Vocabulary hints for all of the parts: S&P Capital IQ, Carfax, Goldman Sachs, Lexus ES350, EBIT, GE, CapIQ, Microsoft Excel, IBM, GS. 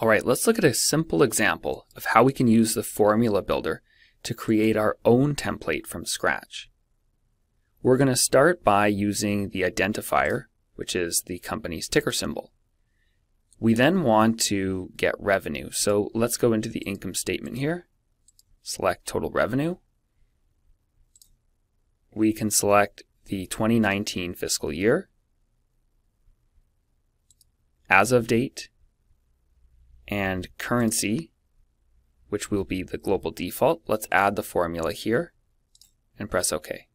All right, let's look at a simple example of how we can use the formula builder to create our own template from scratch. We're going to start by using the identifier, which is the company's ticker symbol. We then want to get revenue. So let's go into the income statement here, select total revenue. We can select the 2019 fiscal year, as of date, and currency, which will be the global default. Let's add the formula here and press OK.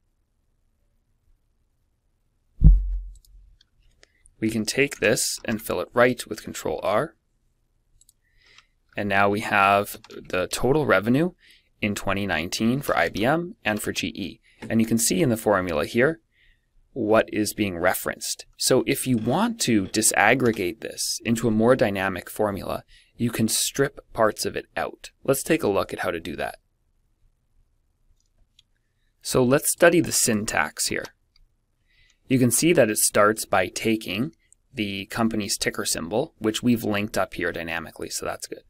We can take this and fill it right with Control R. And now we have the total revenue in 2019 for IBM and for GE. And you can see in the formula here what is being referenced. So if you want to disaggregate this into a more dynamic formula, you can strip parts of it out. Let's take a look at how to do that. So let's study the syntax here. You can see that it starts by taking the company's ticker symbol, which we've linked up here dynamically, so that's good.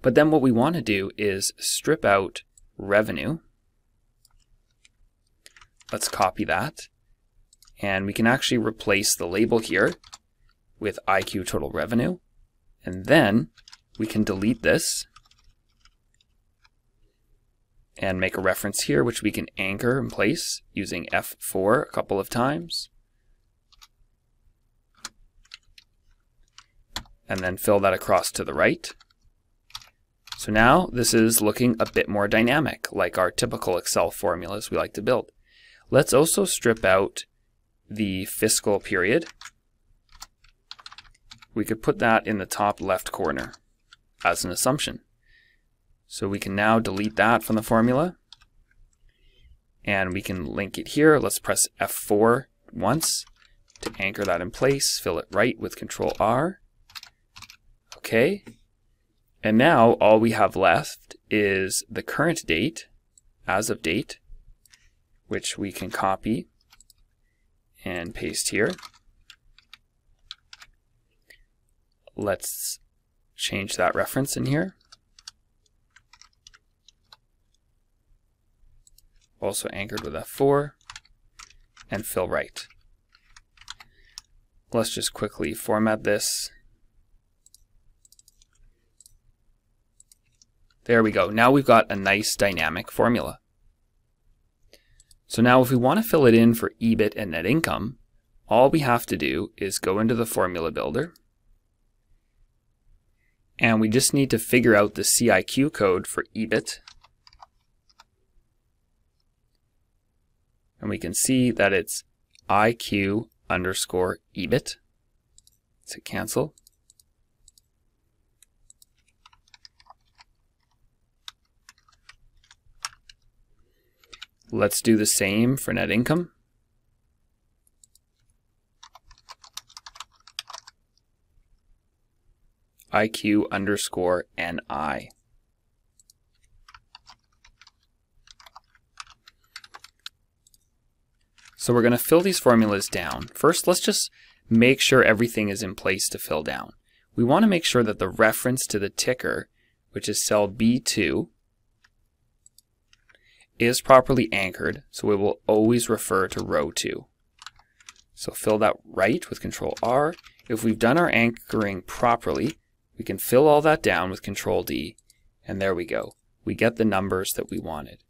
But then what we want to do is strip out revenue. Let's copy that. And we can actually replace the label here with IQ total revenue. And then we can delete this and make a reference here, which we can anchor in place using F4 a couple of times. And then fill that across to the right. So now this is looking a bit more dynamic, like our typical Excel formulas we like to build. Let's also strip out the fiscal period. We could put that in the top left corner as an assumption. So we can now delete that from the formula. And we can link it here. Let's press F4 once to anchor that in place, fill it right with Control R. Okay, and now all we have left is the current date, as of date, which we can copy and paste here. Let's change that reference in here. Also anchored with F4 and fill right. Let's just quickly format this. There we go. Now we've got a nice dynamic formula. So now if we want to fill it in for EBIT and net income, all we have to do is go into the formula builder. And we just need to figure out the CIQ code for EBIT. And we can see that it's IQ underscore EBIT. Let's hit cancel. Let's do the same for net income. IQ underscore NI. So we're going to fill these formulas down. First, let's just make sure everything is in place to fill down. We want to make sure that the reference to the ticker, which is cell B2, is properly anchored, so we will always refer to row 2. So fill that right with Control R. If we've done our anchoring properly, we can fill all that down with Control D, and there we go. We get the numbers that we wanted.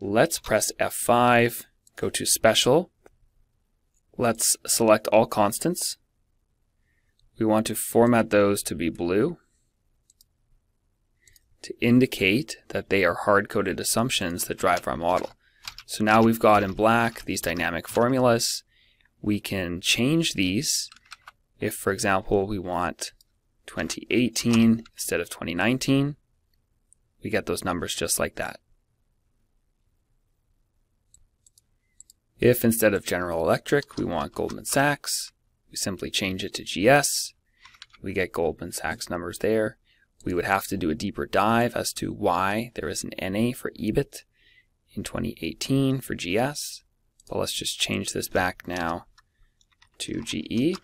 Let's press F5, go to Special. Let's select all constants. We want to format those to be blue, to indicate that they are hard-coded assumptions that drive our model. So now we've got in black these dynamic formulas. We can change these if, for example, we want 2018 instead of 2019. We get those numbers just like that. If instead of General Electric we want Goldman Sachs, we simply change it to GS. We get Goldman Sachs numbers there. We would have to do a deeper dive as to why there is an NA for EBIT in 2018 for GS. But let's just change this back now to GE.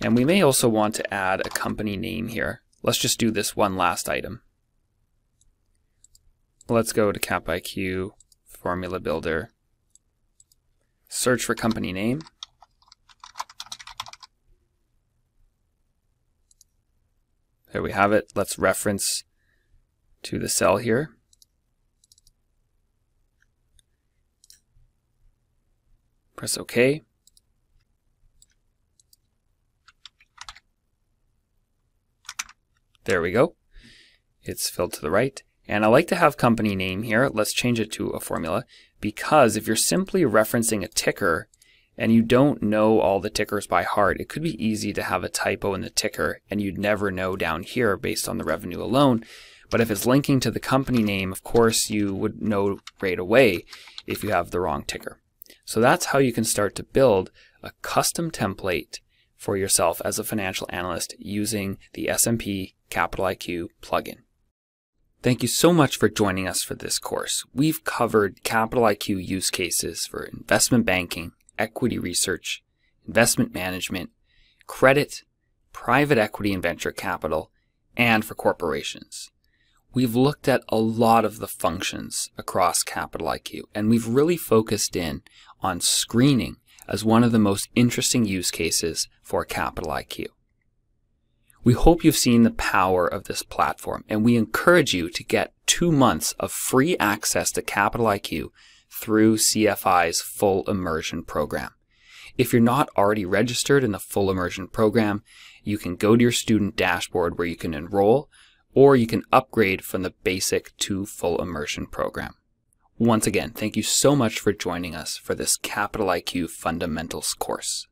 And we may also want to add a company name here. Let's just do this one last item. Let's go to CapIQ, Formula Builder, search for company name. There we have it. Let's reference to the cell here. Press OK. There we go. It's filled to the right. And I like to have company name here. Let's change it to a formula, because if you're simply referencing a ticker and you don't know all the tickers by heart, it could be easy to have a typo in the ticker and you'd never know down here based on the revenue alone. But if it's linking to the company name, of course you would know right away if you have the wrong ticker. So that's how you can start to build a custom template for yourself as a financial analyst using the S&P Capital IQ plugin. Thank you so much for joining us for this course. We've covered Capital IQ use cases for investment banking, equity research, investment management, credit, private equity and venture capital, and for corporations. We've looked at a lot of the functions across Capital IQ, and we've really focused in on screening as one of the most interesting use cases for Capital IQ. We hope you've seen the power of this platform, and we encourage you to get 2 months of free access to Capital IQ through CFI's Full Immersion Program. If you're not already registered in the Full Immersion Program, you can go to your student dashboard where you can enroll, or you can upgrade from the Basic to Full Immersion Program. Once again, thank you so much for joining us for this Capital IQ Fundamentals course.